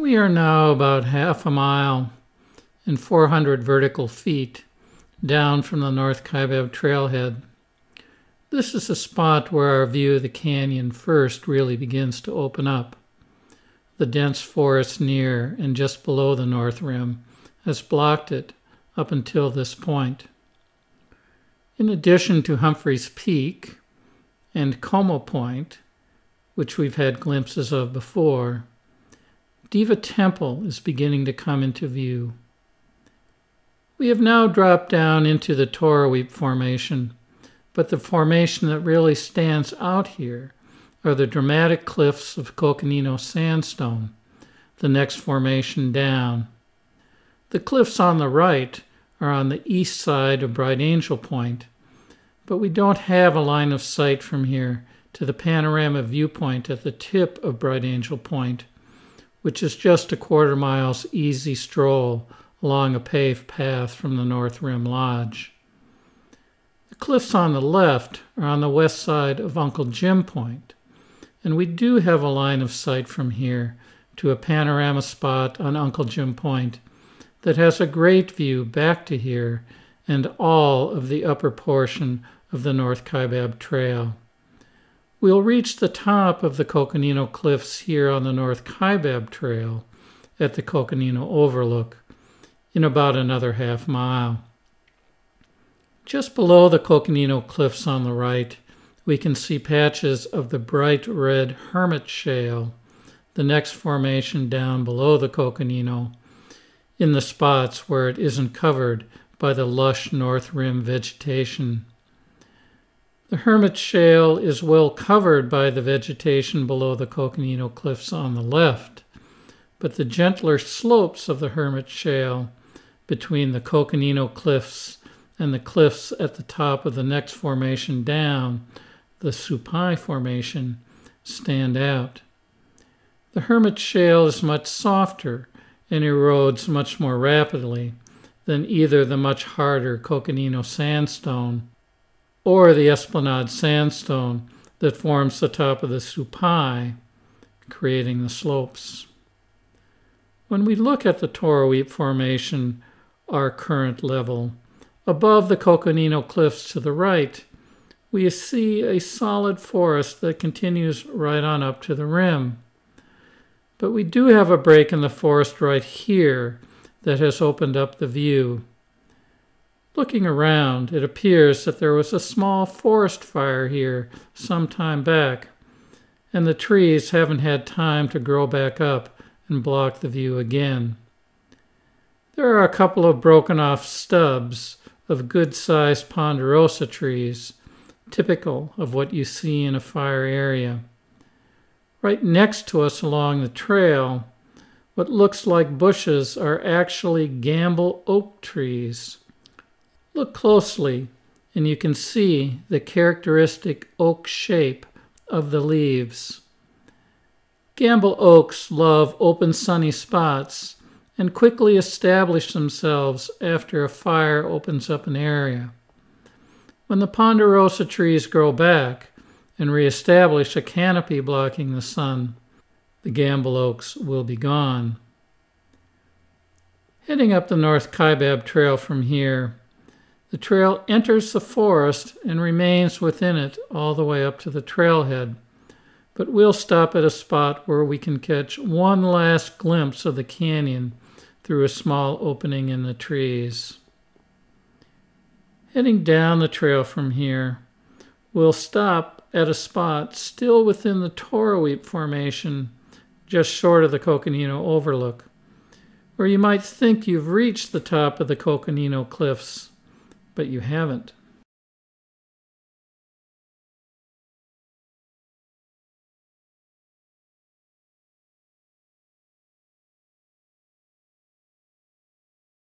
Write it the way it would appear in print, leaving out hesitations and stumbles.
We are now about half a mile and 400 vertical feet down from the North Kaibab Trailhead. This is the spot where our view of the canyon first really begins to open up. The dense forest near and just below the North Rim has blocked it up until this point. In addition to Humphrey's Peak and Como Point, which we've had glimpses of before, Deva Temple is beginning to come into view. We have now dropped down into the Toroweap Formation, but the formation that really stands out here are the dramatic cliffs of Coconino Sandstone, the next formation down. The cliffs on the right are on the east side of Bright Angel Point, but we don't have a line of sight from here to the panorama viewpoint at the tip of Bright Angel Point, which is just a quarter mile's easy stroll along a paved path from the North Rim Lodge. The cliffs on the left are on the west side of Uncle Jim Point, and we do have a line of sight from here to a panorama spot on Uncle Jim Point that has a great view back to here and all of the upper portion of the North Kaibab Trail. We'll reach the top of the Coconino Cliffs here on the North Kaibab Trail at the Coconino Overlook in about another half mile. Just below the Coconino Cliffs on the right, we can see patches of the bright red Hermit Shale, the next formation down below the Coconino, in the spots where it isn't covered by the lush North Rim vegetation. The Hermit Shale is well covered by the vegetation below the Coconino Cliffs on the left, but the gentler slopes of the Hermit Shale between the Coconino Cliffs and the cliffs at the top of the next formation down, the Supai Formation, stand out. The Hermit Shale is much softer and erodes much more rapidly than either the much harder Coconino Sandstone or the Esplanade Sandstone that forms the top of the Supai, creating the slopes. When we look at the Toroweap Formation, our current level, above the Coconino Cliffs to the right, we see a solid forest that continues right on up to the rim. But we do have a break in the forest right here that has opened up the view. Looking around, it appears that there was a small forest fire here some time back, and the trees haven't had time to grow back up and block the view again. There are a couple of broken off stubs of good-sized ponderosa trees, typical of what you see in a fire area. Right next to us along the trail, what looks like bushes are actually gambel oak trees. Look closely, and you can see the characteristic oak shape of the leaves. Gambel oaks love open sunny spots and quickly establish themselves after a fire opens up an area. When the ponderosa trees grow back and reestablish a canopy blocking the sun, the gambel oaks will be gone. Heading up the North Kaibab Trail from here, the trail enters the forest and remains within it all the way up to the trailhead, but we'll stop at a spot where we can catch one last glimpse of the canyon through a small opening in the trees. Heading down the trail from here, we'll stop at a spot still within the Toroweap Formation, just short of the Coconino Overlook, where you might think you've reached the top of the Coconino Cliffs, but you haven't.